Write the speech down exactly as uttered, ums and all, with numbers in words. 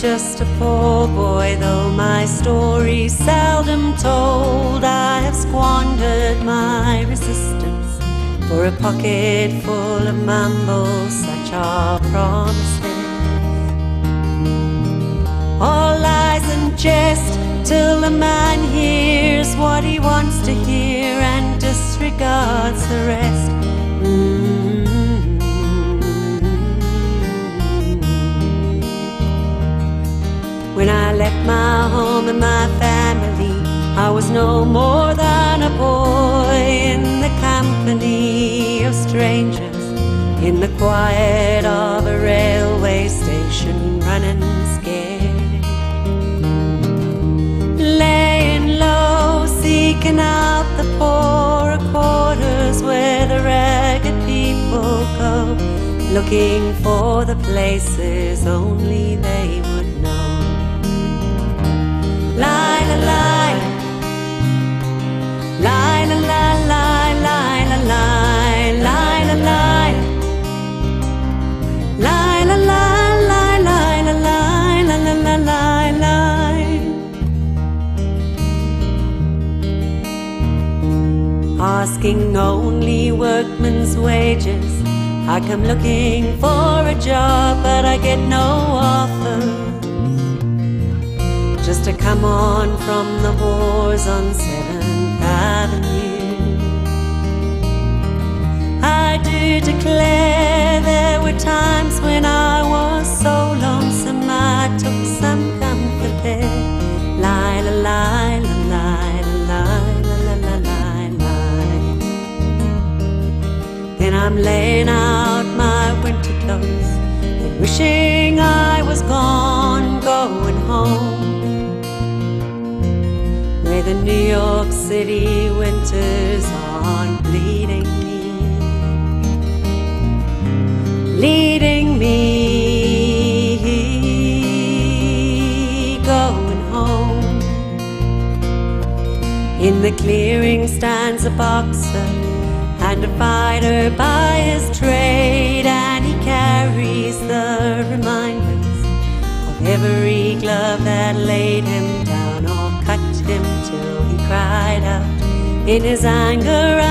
just a poor boy, though my story's seldom told. I have squandered my resistance for a pocket full of mumbles, such are promises. All lies and jest, till the man hears what he wants to hear and disregards the rest. When I left my home and my family, I was no more than a boy in the company of strangers, in the quiet of a railway station, running scared, laying low, seeking out the poorer quarters where the ragged people go, looking for the places only they would. Asking only workman's wages, I come looking for a job, but I get no offer, just to come on from the wars on seventh Avenue. I do declare there were times when I was so lonesome I took some comfort there. Lie, la, lie, la, lie, la, lie. I'm laying out my winter clothes and wishing I was gone, going home, where the New York City winters aren't bleeding me, leading me, going home. In the clearing stands a boxer and a fighter by his trade, and he carries the reminders of every glove that laid him down or cut him till he cried out in his anger.